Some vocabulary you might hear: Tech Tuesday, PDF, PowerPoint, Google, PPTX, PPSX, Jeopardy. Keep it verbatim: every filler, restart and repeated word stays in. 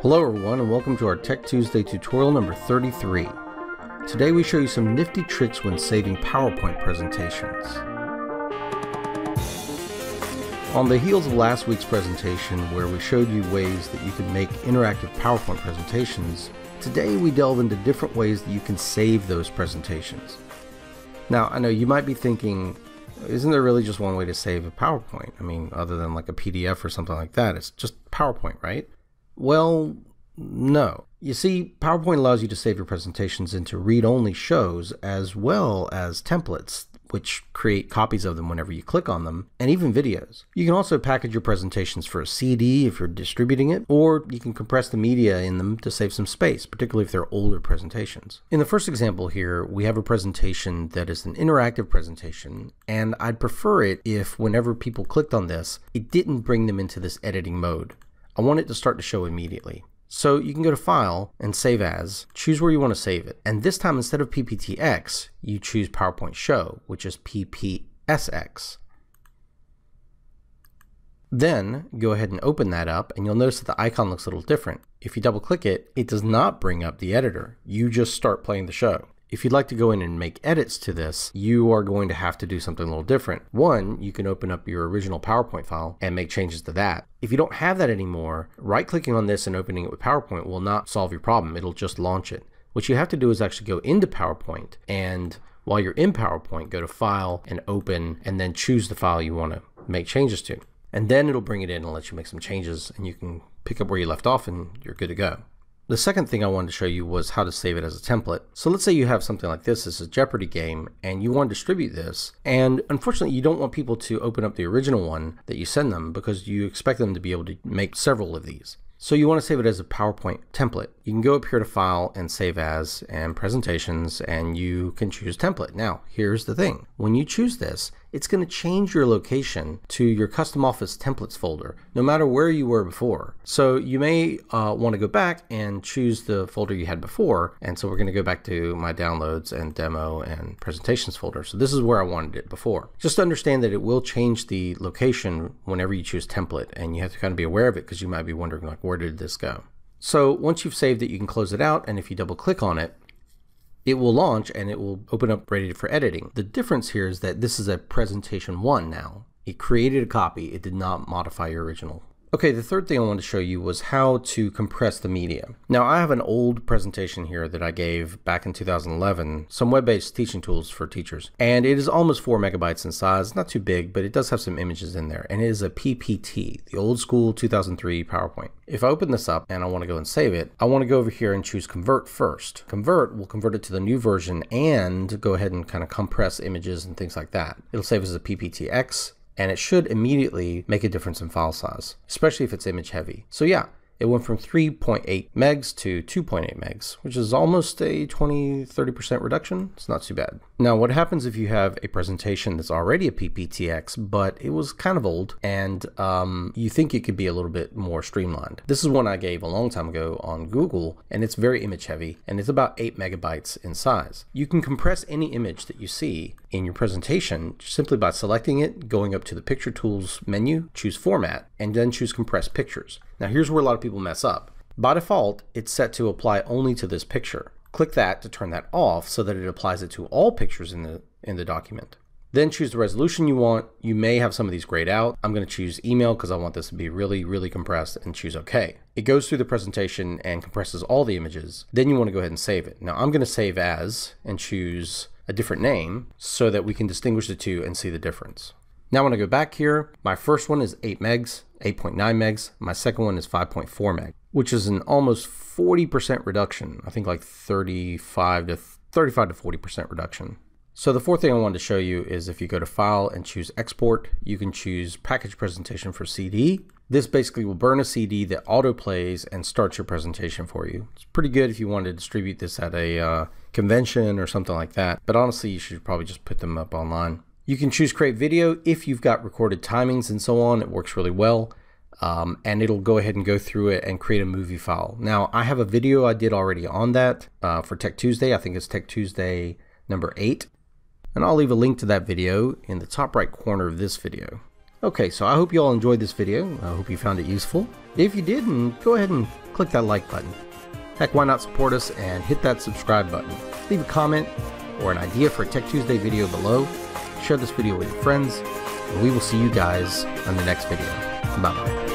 Hello everyone, and welcome to our Tech Tuesday tutorial number thirty-three. Today we show you some nifty tricks when saving PowerPoint presentations. On the heels of last week's presentation, where we showed you ways that you can make interactive PowerPoint presentations, today we delve into different ways that you can save those presentations. Now, I know you might be thinking, isn't there really just one way to save a PowerPoint? I mean, other than like a P D F or something like that, it's just PowerPoint, right? Well, no. You see, PowerPoint allows you to save your presentations into read-only shows as well as templates, which create copies of them whenever you click on them, and even videos. You can also package your presentations for a C D if you're distributing it, or you can compress the media in them to save some space, particularly if they're older presentations. In the first example here, we have a presentation that is an interactive presentation, and I'd prefer it if whenever people clicked on this, it didn't bring them into this editing mode. I want it to start to show immediately. So you can go to File and Save As, choose where you want to save it. And this time, instead of P P T X, you choose PowerPoint Show, which is P P S X. Then go ahead and open that up, and you'll notice that the icon looks a little different. If you double click it, it does not bring up the editor. You just start playing the show. If you'd like to go in and make edits to this, you are going to have to do something a little different. One, you can open up your original PowerPoint file and make changes to that. If you don't have that anymore, right-clicking on this and opening it with PowerPoint will not solve your problem. It'll just launch it. What you have to do is actually go into PowerPoint, and while you're in PowerPoint, go to File and Open, and then choose the file you want to make changes to. And then it'll bring it in and let you make some changes, and you can pick up where you left off and you're good to go. The second thing I wanted to show you was how to save it as a template. So let's say you have something like this. This is a Jeopardy game, and you want to distribute this. And unfortunately, you don't want people to open up the original one that you send them, because you expect them to be able to make several of these. So you want to save it as a PowerPoint template. You can go up here to File and Save As and Presentations, and you can choose Template. Now, here's the thing. When you choose this, it's going to change your location to your Custom Office Templates folder, no matter where you were before. So you may uh, want to go back and choose the folder you had before. And so we're going to go back to my Downloads and Demo and Presentations folder. So this is where I wanted it before. Just understand that it will change the location whenever you choose Template, and you have to kind of be aware of it, because you might be wondering, like, where did this go? So once you've saved it, you can close it out, and if you double click on it, it will launch and it will open up ready for editing. The difference here is that this is a presentation one now. It created a copy, it did not modify your original. Okay, the third thing I wanted to show you was how to compress the media. Now, I have an old presentation here that I gave back in two thousand eleven, some web-based teaching tools for teachers. And it is almost four megabytes in size, not too big, but it does have some images in there. And it is a P P T, the old school two thousand three PowerPoint. If I open this up and I want to go and save it, I want to go over here and choose Convert first. Convert will convert it to the new version and go ahead and kind of compress images and things like that. It'll save as a P P T X. And it should immediately make a difference in file size, especially if it's image heavy. So yeah, it went from three point eight megs to two point eight megs, which is almost a twenty, thirty percent reduction. It's not too bad. Now, what happens if you have a presentation that's already a P P T X, but it was kind of old, and um, you think it could be a little bit more streamlined? This is one I gave a long time ago on Google, and it's very image heavy, and it's about eight megabytes in size. You can compress any image that you see in your presentation simply by selecting it, going up to the Picture Tools menu, choose Format, and then choose Compress Pictures. Now, here's where a lot of people mess up. By default, it's set to apply only to this picture. Click that to turn that off so that it applies it to all pictures in the in the document. Then choose the resolution you want. You may have some of these grayed out. I'm going to choose email because I want this to be really, really compressed, and choose OK. It goes through the presentation and compresses all the images. Then you want to go ahead and save it. Now, I'm going to Save As and choose a different name so that we can distinguish the two and see the difference. Now when I go back here, my first one is eight megs, eight point nine megs. My second one is five point four megs, which is an almost forty percent reduction. I think like thirty-five to forty percent reduction. So the fourth thing I wanted to show you is if you go to File and choose Export, you can choose Package Presentation for C D. This basically will burn a C D that auto plays and starts your presentation for you. It's pretty good if you want to distribute this at a uh, convention or something like that, but honestly, you should probably just put them up online. You can choose Create Video if you've got recorded timings and so on. It works really well, um, and it'll go ahead and go through it and create a movie file. Now, I have a video I did already on that uh, for Tech Tuesday. I think it's Tech Tuesday number eight, and I'll leave a link to that video in the top right corner of this video. Okay, so I hope you all enjoyed this video. I hope you found it useful. If you did, go ahead and click that like button. Heck, why not support us and hit that subscribe button. Leave a comment or an idea for a Tech Tuesday video below. Share this video with your friends, and we will see you guys on the next video. Bye-bye.